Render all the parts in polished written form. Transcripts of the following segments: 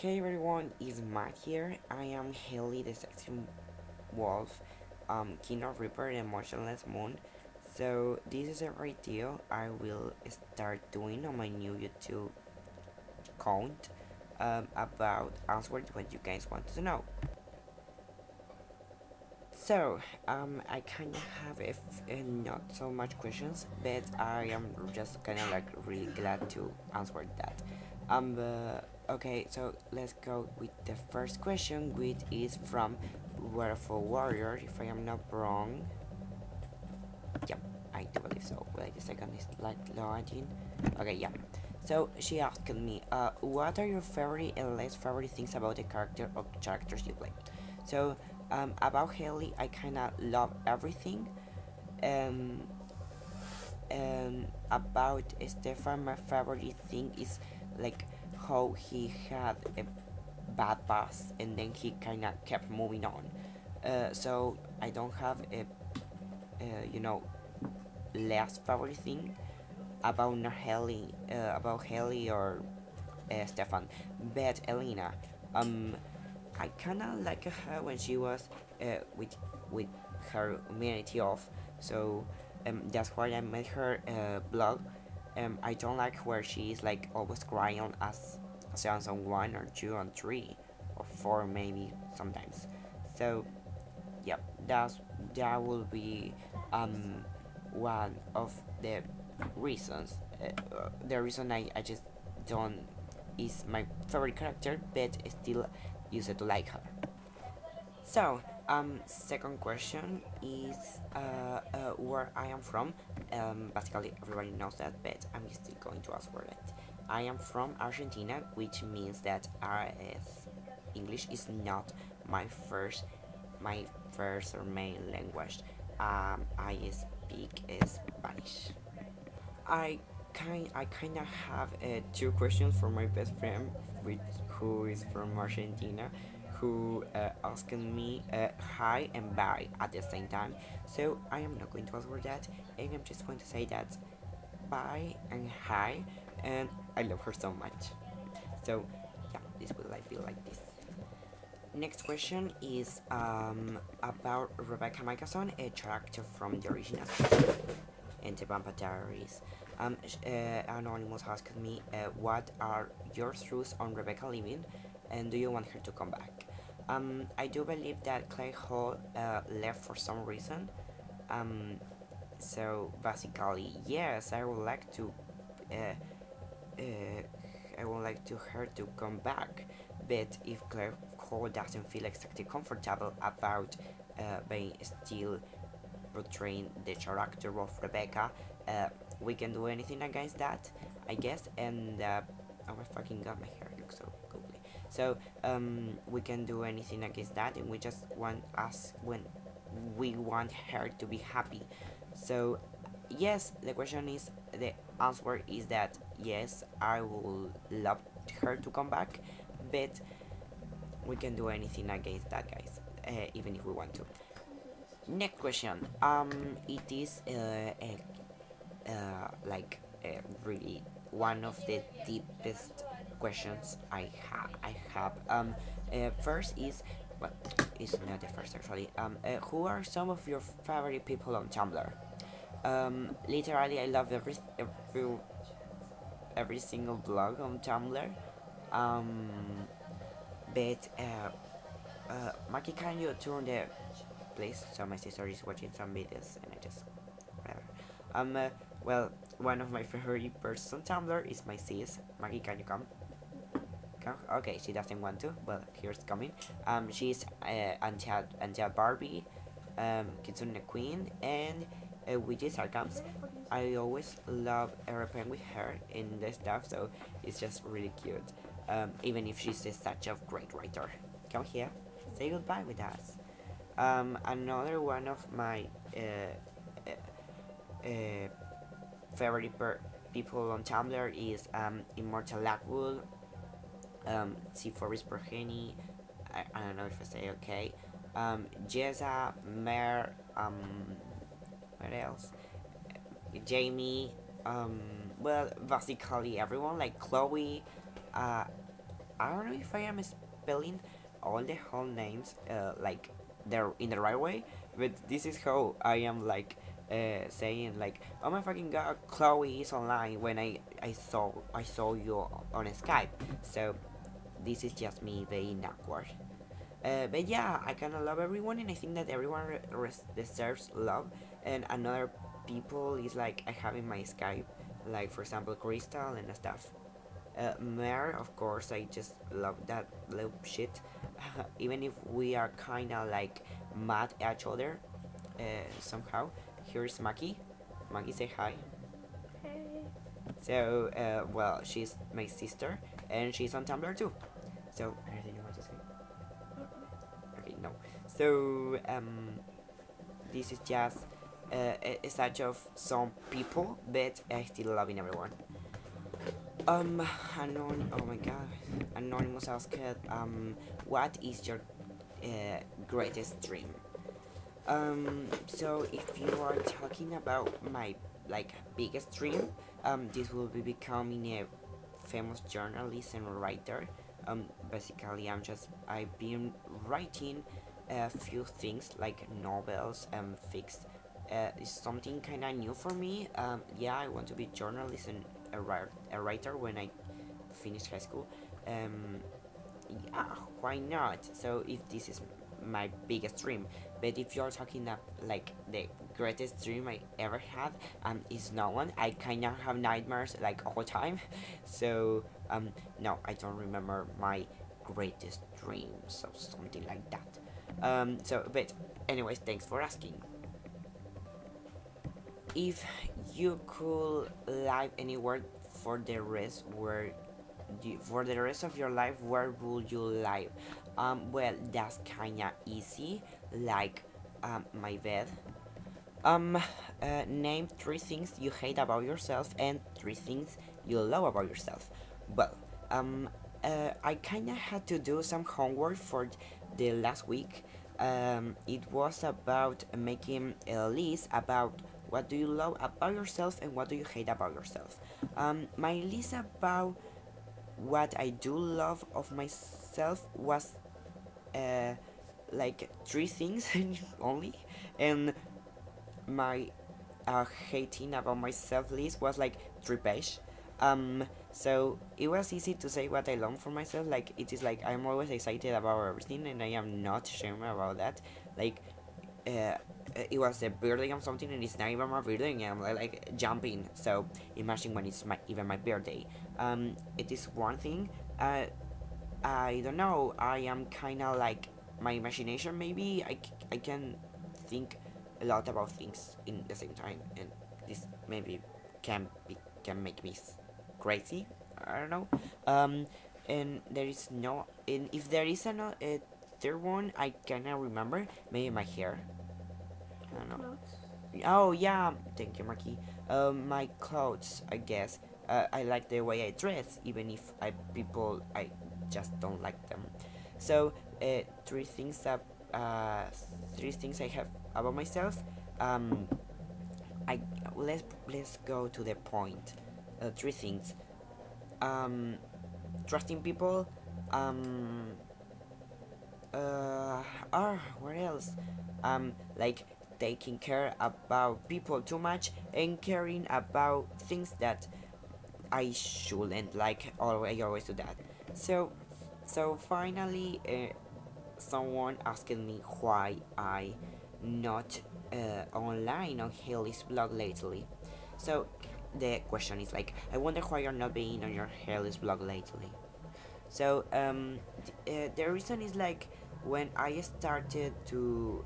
Hey everyone, it's Matt here. I am Haley the Sexy Wolf, King of Reaper and Motionless Moon. So this is a video I will start doing on my new YouTube account about answering what you guys want to know. So I kind of have not so much questions, but I am just kind of like really glad to answer that. Okay, so let's go with the first question, which is from Waterfall Warrior, if I am not wrong. Yeah, I do believe so. Wait a second, it's like loading. Okay, yeah. So she asked me, what are your favorite and least favorite things about the character or characters you play? So about Haley, I kind of love everything. About Stefan, my favorite thing is like how he had a bad past and then he kind of kept moving on. So I don't have a you know, last favorite thing about Haley, or Stefan, but Elena. I kind of like her when she was with her humanity off. So that's why I made her blog. I don't like where she is like always crying as season 1 or 2 and 3 or 4 maybe sometimes. So yeah, that will be one of the reasons. The reason I just don't is my favorite character, but I still used to like her. So second question is where I am from. Basically everybody knows that, but I'm still going to ask for it. I am from Argentina, which means that English is not my first or main language. I speak Spanish. I kind of have two questions for my best friend, who is from Argentina, who asked me hi and bye at the same time. So I am not going to answer that, and I'm just going to say that bye and hi, and I love her so much. So yeah, this will be like this. Next question is about Rebekah Mikaelson, a character from the original and the Vampire Diaries. Anonymous asked me, what are your thoughts on Rebekah leaving, and do you want her to come back? I do believe that Claire Hall left for some reason. So basically, yes, I would like her to come back. But if Claire Hall doesn't feel exactly comfortable about being still portraying the character of Rebekah, we can do anything against that, I guess. And oh my fucking god, my hair looks so googly. So we can do anything against that, and we just want us when we want her to be happy. So yes, the question is, the answer is that yes, I would love her to come back, but we can do anything against that, guys, even if we want to. Next question. It is really one of the deepest questions I have. First is, well, it's not the first actually. Who are some of your favorite people on Tumblr? Literally, I love every single blog on Tumblr. But Mackie, can you turn the place? So my sister is watching some videos, and I just whatever. Well, one of my favorite persons on Tumblr is my sis. Maggie, can you come? Okay, she doesn't want to. Well, here's coming. She's Antia Barbie, Kitsune Queen, and Witches Arcams. I always love rapping with her in the stuff, so it's just really cute. Even if she's such a great writer. Come here, say goodbye with us. Another one of my favorite people on Tumblr is Immortal Lacwold, C4's Pergeny, I don't know if I say okay, Jezza, Mer, what else, Jamie, well, basically everyone, like Chloe, I don't know if I am spelling all the whole names like they're in the right way, but this is how I am like saying like, oh my fucking god, Chloe is online when I saw you on Skype. So this is just me being awkward. But yeah, I kinda love everyone, and I think that everyone deserves love, and another people is like I have in my Skype, like for example Crystal and stuff. Mer, of course, I just love that little shit, even if we are kinda like mad at each other, somehow. Here's Mackie. Mackie, say hi. Hey. So, well, she's my sister, and she's on Tumblr too. So, anything you want to say? No, so this is just a such of some people, but I still loving everyone. Oh my god, Anonymous asked, what is your greatest dream? So if you are talking about my like biggest dream, this will be becoming a famous journalist and writer. Basically I've been writing a few things like novels and fics. It's something kind of new for me. Yeah, I want to be journalist and a writer when I finish high school. Yeah, why not? So if this is my biggest dream, but if you're talking about like the greatest dream I ever had, is no one. I kind of have nightmares like all the time, so no, I don't remember my greatest dreams or something like that. So, but anyways, thanks for asking. If you could live anywhere for the rest, for the rest of your life, where would you live? Well, that's kinda easy, like my bed. Name 3 things you hate about yourself and 3 things you love about yourself. Well, I kinda had to do some homework for the last week. It was about making a list about what do you love about yourself and what do you hate about yourself. My list about what I do love of myself was like 3 things only, and my hating about myself list was like 3 pages. So it was easy to say what I long for myself. Like it is like I'm always excited about everything, and I am not ashamed about that. Like it was a birthday or something, and it's not even my birthday, and I'm like jumping. So imagine when it's even my birthday. It is one thing. I don't know. I am kind of like my imagination. Maybe I can think a lot about things in the same time, and this maybe can make me crazy. I don't know. And there is no. And if there is a third one, I cannot remember. Maybe my hair. I don't know. Clothes. Oh yeah. Thank you, Mackie. My clothes, I guess. I like the way I dress, even if I just don't like them. So 3 things that 3 things I have about myself. Let's go to the point. 3 things. Trusting people. What else? Like taking care about people too much and caring about things that I shouldn't. Like I always do that. So finally, someone asked me why I not online on Haley's blog lately. So the question is like, I wonder why you're not being on your Haley's blog lately. So the reason is like, when I started to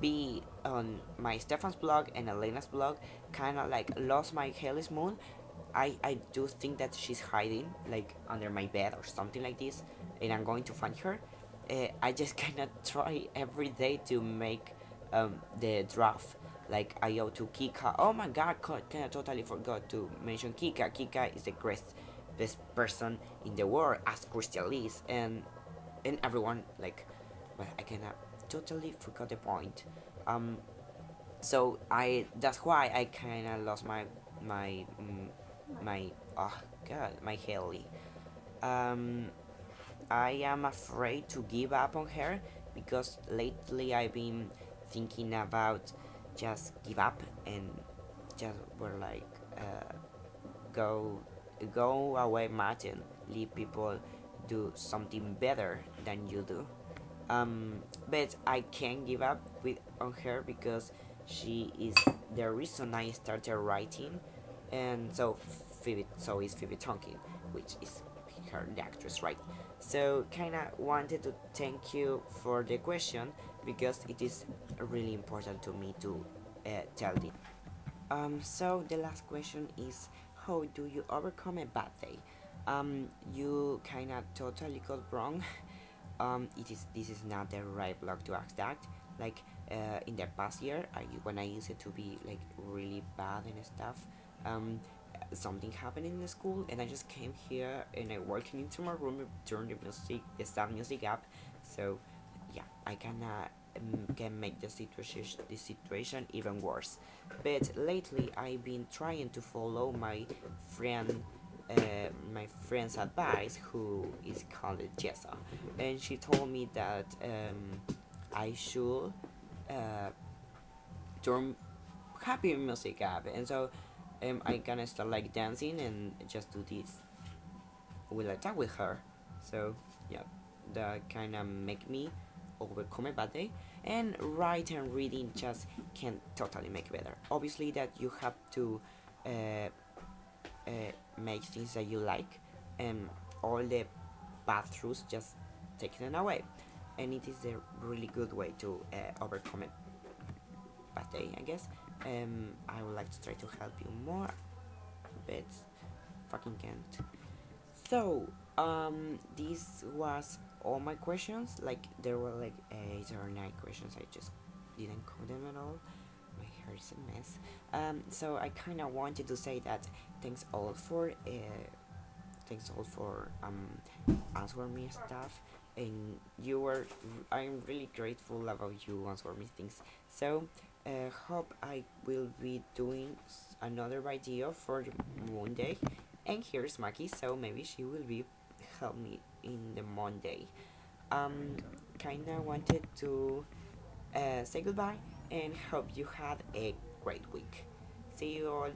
be on my Stefan's blog and Elena's blog, kind of like lost my Haley's Moon. I do think that she's hiding like under my bed or something like this, and I'm going to find her. I just cannot try every day to make the draft. Like I owe to Kika. Oh my god, I totally forgot to mention Kika. Kika is the best person in the world, as Crystal is, and everyone. Like, well, I cannot totally forgot the point. So that's why I kind of lost my oh god, my Haley. I am afraid to give up on her because lately I've been thinking about just give up and just were like go away, Martin. Leave people do something better than you do. But I can't give up on her because she is the reason I started writing, and so is Phoebe Tonkin, which is her, the actress, right? So kinda wanted to thank you for the question because it is really important to me to tell it. So the last question is, how do you overcome a bad day? You kinda totally got wrong. This is not the right blog to ask that. Like in the past year, when I used it to be like really bad and stuff, something happened in the school, and I just came here and I walked into my room and turned the sad music up. So yeah, I can make the situation even worse. But lately, I've been trying to follow my friend. My friend's advice, who is called Jessa, and she told me that I should turn happy music up, and so I gonna start like dancing and just do this while I talk with her. So yeah, that kind of make me overcome a bad day, and write and reading just can totally make better. Obviously that you have to make things that you like, and all the bad truths just take them away, and it is a really good way to overcome it. Bad day, I guess. I would like to try to help you more, but fucking can't. So this was all my questions. Like there were like 8 or 9 questions. I just didn't count them at all. My hair is a mess. So I kind of wanted to say that thanks all for answering me stuff, and I'm really grateful about you answering me things. So hope I will be doing another video for Monday, and here's Mackie, so maybe she will be help me in the Monday. Kinda wanted to say goodbye, and hope you had a great week. See you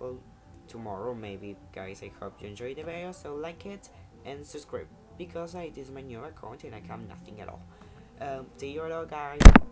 all tomorrow, maybe, guys. I hope you enjoyed the video, so like it and subscribe, because this is my new account and I have nothing at all. See you all, guys.